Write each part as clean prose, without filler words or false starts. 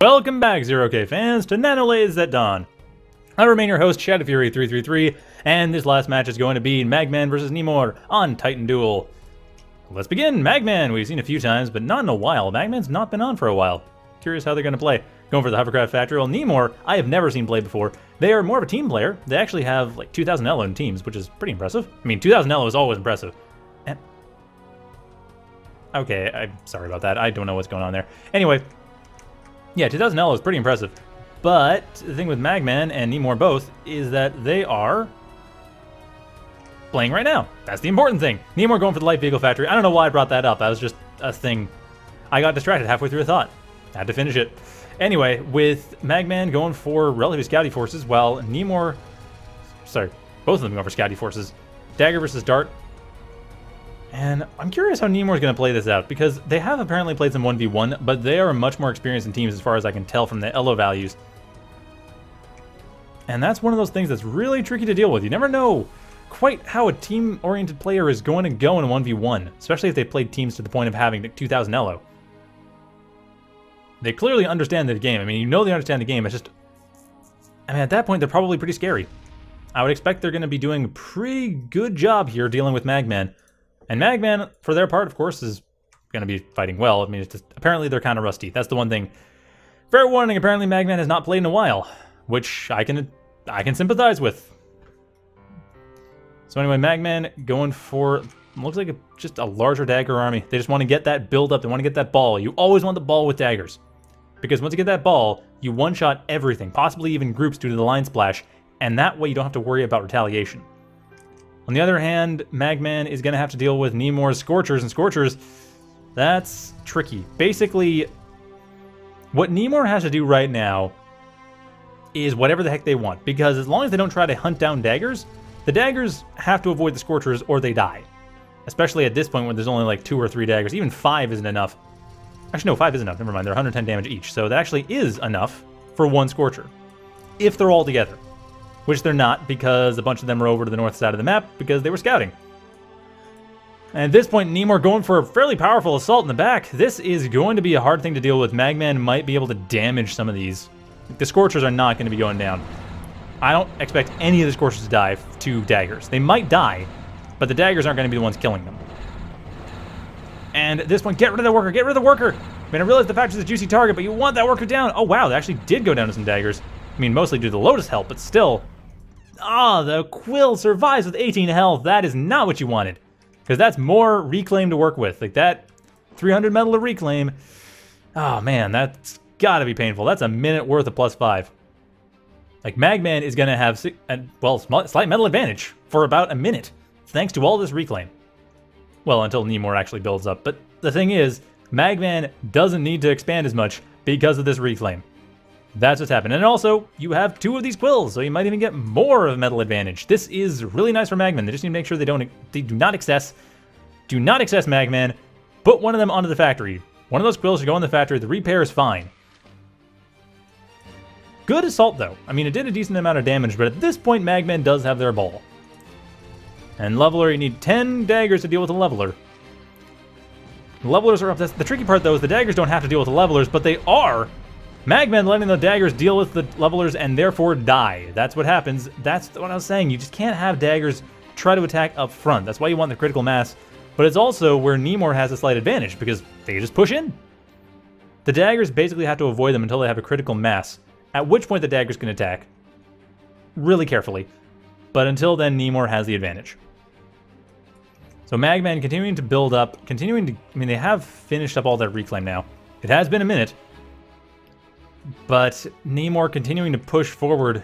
Welcome back, Zero-K fans, to Nanolades at Dawn. I remain your host, Shadowfury333, and this last match is going to be Magman versus Nimor on Titan Duel. Let's begin. Magman, we've seen a few times, but not in a while. Magman's not been on for a while. Curious how they're going to play. Going for the Hovercraft Factory. Well, Nimor, I have never seen play before. They are more of a team player. They actually have like 2,000 Elo in teams, which is pretty impressive. I mean, 2,000 Elo is always impressive. And... okay, I'm sorry about that. I don't know what's going on there. Anyway... yeah, 2,000 Elo is pretty impressive, but the thing with Magman and Nimor both is that they are playing right now. That's the important thing. Nimor going for the Light Vehicle Factory. I don't know why I brought that up. That was just a thing. I got distracted halfway through a thought. Had to finish it. Anyway, with Magman going for relative Scouty Forces, while Nimor... sorry, both of them going for Scouty Forces. Dagger versus Dart. And I'm curious how Nimor's going to play this out, because they have apparently played some 1v1, but they are much more experienced in teams as far as I can tell from the Elo values. And that's one of those things that's really tricky to deal with. You never know quite how a team-oriented player is going to go in a 1v1, especially if they played teams to the point of having 2,000 Elo. They clearly understand the game. I mean, you know they understand the game. It's just... I mean, at that point, they're probably pretty scary. I would expect they're going to be doing a pretty good job here dealing with Magman. And Magman, for their part, of course, is going to be fighting well. I mean, it's just, apparently they're kind of rusty. That's the one thing. Fair warning, apparently Magman has not played in a while, which I can sympathize with. So anyway, Magman going for, looks like just a larger Dagger army. They just want to get that build up. They want to get that ball. You always want the ball with Daggers. Because once you get that ball, you one-shot everything, possibly even groups due to the line splash. And that way you don't have to worry about retaliation. On the other hand, Magman is going to have to deal with Nimor's Scorchers, and Scorchers, that's tricky. Basically, what Nimor has to do right now is whatever the heck they want, because as long as they don't try to hunt down Daggers, the Daggers have to avoid the Scorchers or they die. Especially at this point where there's only like 2 or 3 Daggers. Even 5 isn't enough. Actually, no, 5 isn't enough. Never mind, they're 110 damage each, so that actually is enough for one Scorcher, if they're all together. Which they're not, because a bunch of them are over to the north side of the map because they were scouting. And at this point, Nimor going for a fairly powerful assault in the back. This is going to be a hard thing to deal with. Magman might be able to damage some of these. The Scorchers are not going to be going down. I don't expect any of the Scorchers to die to Daggers. They might die, but the Daggers aren't going to be the ones killing them. And at this point, get rid of the worker! Get rid of the worker! I mean, I realize the Pactress is a juicy target, but you want that worker down! Oh wow, they actually did go down to some Daggers. I mean, mostly due to the Lotus help, but still... ah, the Quill survives with 18 health. That is not what you wanted. Because that's more reclaim to work with. Like that 300 metal to reclaim. Oh man, that's gotta be painful. That's a minute worth of +5. Like Magman is gonna have, slight metal advantage for about a minute. Thanks to all this reclaim. Well, until Nimor actually builds up. But the thing is, Magman doesn't need to expand as much because of this reclaim. That's what's happened. And also, you have 2 of these Quills, so you might even get more of a metal advantage. This is really nice for Magman. They just need to make sure they do not access Magman. Put one of them onto the factory. One of those Quills should go in the factory. The repair is fine. Good assault, though. I mean, it did a decent amount of damage, but at this point, Magman does have their ball. And Leveler, you need 10 Daggers to deal with the Leveler. The Levelers are up. That's the tricky part, though, is the Daggers don't have to deal with the Levelers, but they are... Magman letting the Daggers deal with the Levelers and therefore die. That's what happens. That's what I was saying. You just can't have Daggers try to attack up front. That's why you want the critical mass. But it's also where Nimor has a slight advantage because they just push in. The Daggers basically have to avoid them until they have a critical mass, at which point the Daggers can attack really carefully. But until then, Nimor has the advantage. So Magman continuing to build up, I mean, they have finished up all that reclaim now. It has been a minute. But Nimor continuing to push forward.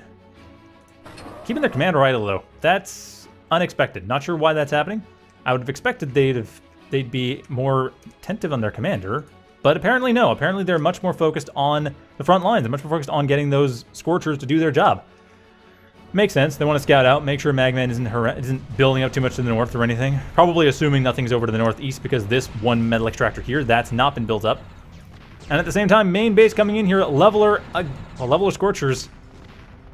Keeping their commander idle, though. That's unexpected. Not sure why that's happening. I would have expected they'd be more attentive on their commander. But apparently no. Apparently they're much more focused on the front lines. They're much more focused on getting those Scorchers to do their job. Makes sense. They want to scout out, make sure Magman isn't building up too much to the north or anything. Probably assuming nothing's over to the northeast because this one metal extractor here, that's not been built up. And at the same time, main base coming in here, Leveler Scorchers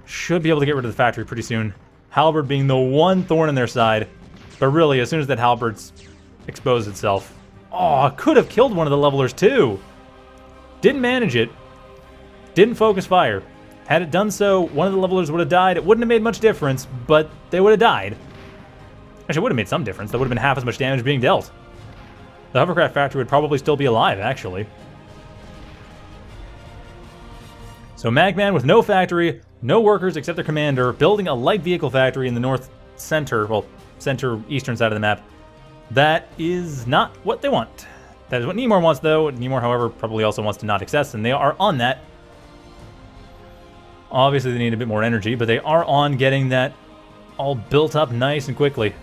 should be able to get rid of the factory pretty soon. Halberd being the one thorn in their side. But really, as soon as that Halberd's exposed itself... oh, could have killed one of the Levelers too! Didn't manage it. Didn't focus fire. Had it done so, one of the levelers would have died. It wouldn't have made much difference, but they would have died. Actually, it would have made some difference. That would have been half as much damage being dealt. The Hovercraft Factory would probably still be alive, actually. So Magman with no factory, no workers except their commander, building a light vehicle factory in the north center, well, center-eastern side of the map. That is not what they want. That is what Nimor wants, though. Nimor, however, probably also wants to not access, and they are on that. Obviously, they need a bit more energy, but they are on getting that all built up nice and quickly.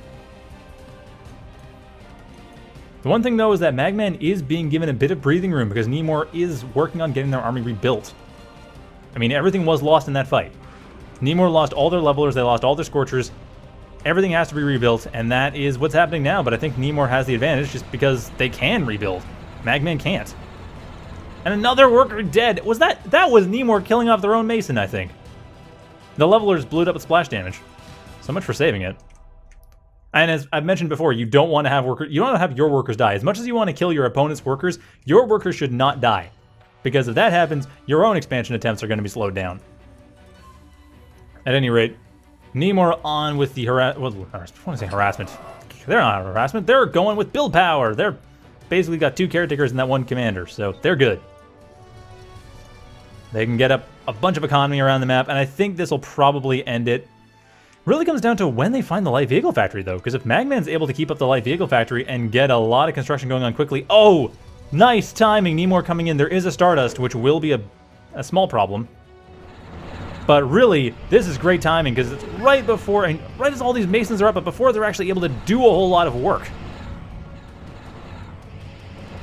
The one thing, though, is that Magman is being given a bit of breathing room because Nimor is working on getting their army rebuilt. I mean, everything was lost in that fight. Nimor lost all their levelers, they lost all their Scorchers. Everything has to be rebuilt, and that is what's happening now, but I think Nimor has the advantage just because they can rebuild. Magman can't. And another worker dead. Was that was Nimor killing off their own Mason, I think. The levelers blew it up with splash damage. So much for saving it. And as I've mentioned before, you don't want to have your workers die. As much as you want to kill your opponent's workers, your workers should not die. Because if that happens, your own expansion attempts are going to be slowed down. At any rate, Nimor on with the I want to say harassment. They're not harassment. They're going with build power. They're basically got two caretakers and that one commander, so they're good. They can get up a bunch of economy around the map, and I think this will probably end it. Really comes down to when they find the light vehicle factory, though, because if Magman's able to keep up the light vehicle factory and get a lot of construction going on quickly, oh, nice timing, Nimor coming in. There is a Stardust, which will be a small problem. But really, this is great timing because it's right before, and right as all these Masons are up, but before they're actually able to do a whole lot of work.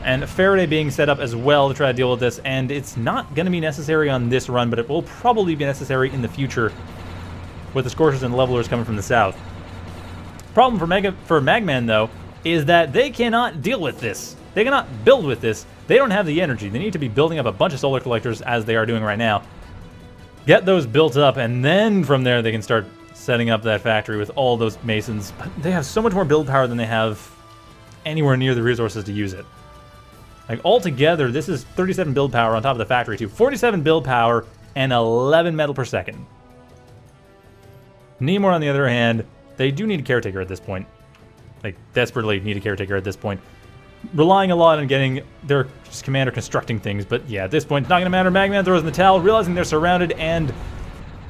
And Faraday being set up as well to try to deal with this, and it's not going to be necessary on this run, but it will probably be necessary in the future with the Scorchers and Levelers coming from the south. Problem for Magman, though, is that they cannot deal with this. They cannot build with this. They don't have the energy. They need to be building up a bunch of solar collectors as they are doing right now. Get those built up, and then from there they can start setting up that factory with all those Masons. But they have so much more build power than they have anywhere near the resources to use it. Like, altogether, this is 37 build power on top of the factory, too. 47 build power and 11 metal per second. Nimor, on the other hand, they do need a caretaker at this point. Like, desperately need a caretaker at this point. Relying a lot on getting their commander constructing things, but yeah, at this point, it's not going to matter. Magman throws in the towel, realizing they're surrounded, and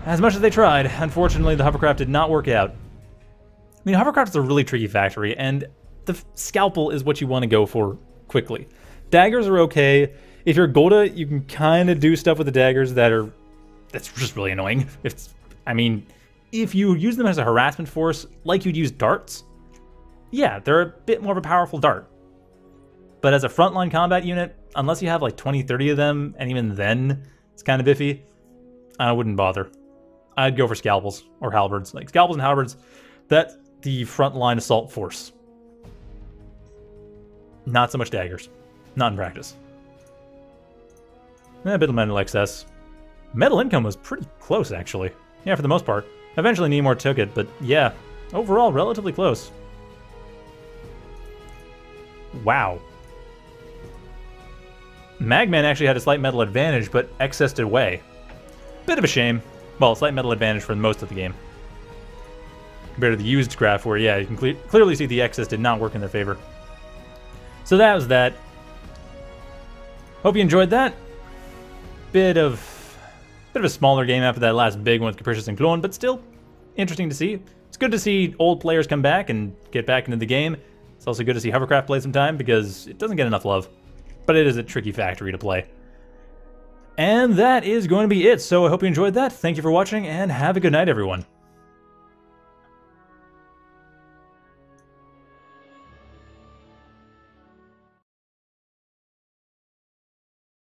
as much as they tried, unfortunately, the hovercraft did not work out. I mean, hovercraft is a really tricky factory, and the scalpel is what you want to go for quickly. Daggers are okay. If you're Golda, you can kind of do stuff with the daggers that's just really annoying. If you use them as a harassment force, like you'd use darts, yeah, they're a bit more of a powerful dart. But as a frontline combat unit, unless you have like 20, 30 of them, and even then, it's kind of iffy, I wouldn't bother. I'd go for scalpels or halberds. Like scalpels and halberds, that's the frontline assault force. Not so much daggers. Not in practice. A bit of metal excess. Metal income was pretty close, actually. Yeah, for the most part. Eventually Nimor took it, but yeah, overall, relatively close. Wow. Magman actually had a slight metal advantage, but excessed it away. Bit of a shame. Well, slight metal advantage for most of the game. Compared to the used graph, where, yeah, you can clearly see the excess did not work in their favor. So that was that. Hope you enjoyed that. Bit of a smaller game after that last big one with Capricious and Clone, but still interesting to see. It's good to see old players come back and get back into the game. It's also good to see Hovercraft play some time because it doesn't get enough love, but it is a tricky factory to play. And that is going to be it. So I hope you enjoyed that. Thank you for watching and have a good night, everyone.